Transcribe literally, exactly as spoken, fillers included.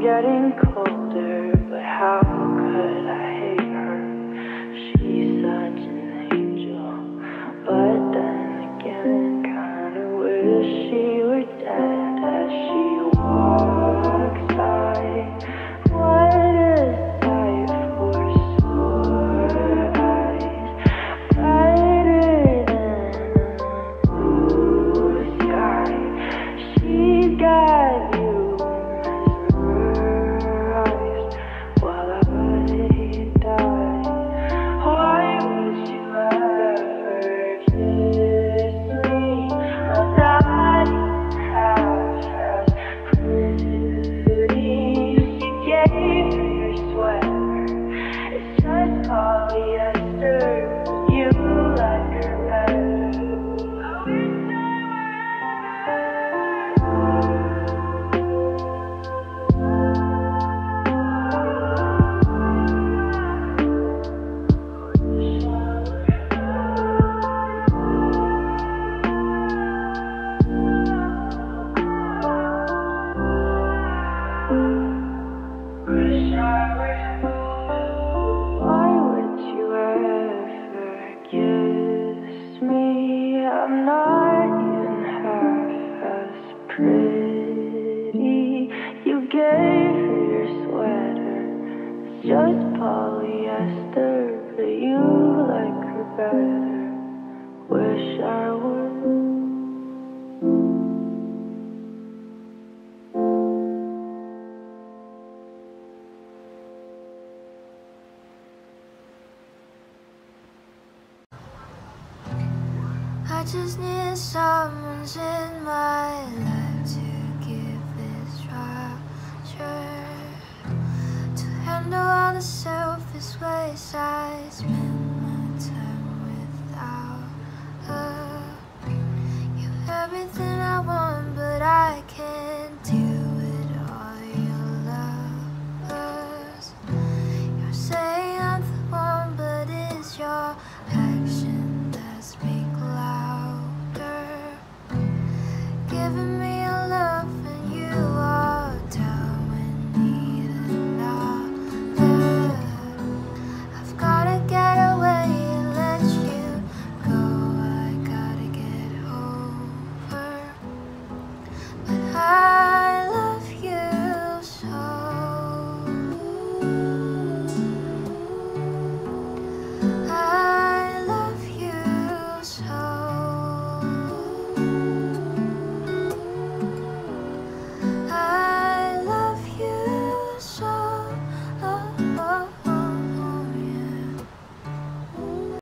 Getting colder, but how could I hate her? She's such an angel, but then again, kinda wish she were dead as she walks by. What a sight for sore eyes, brighter than a blue sky. She's got you. I'm not even half as pretty. You gave her your sweater, it's just polyester, but you like her better. Wish I would. I just need someone in my life to give this treasure, to handle all the selfish ways I spend.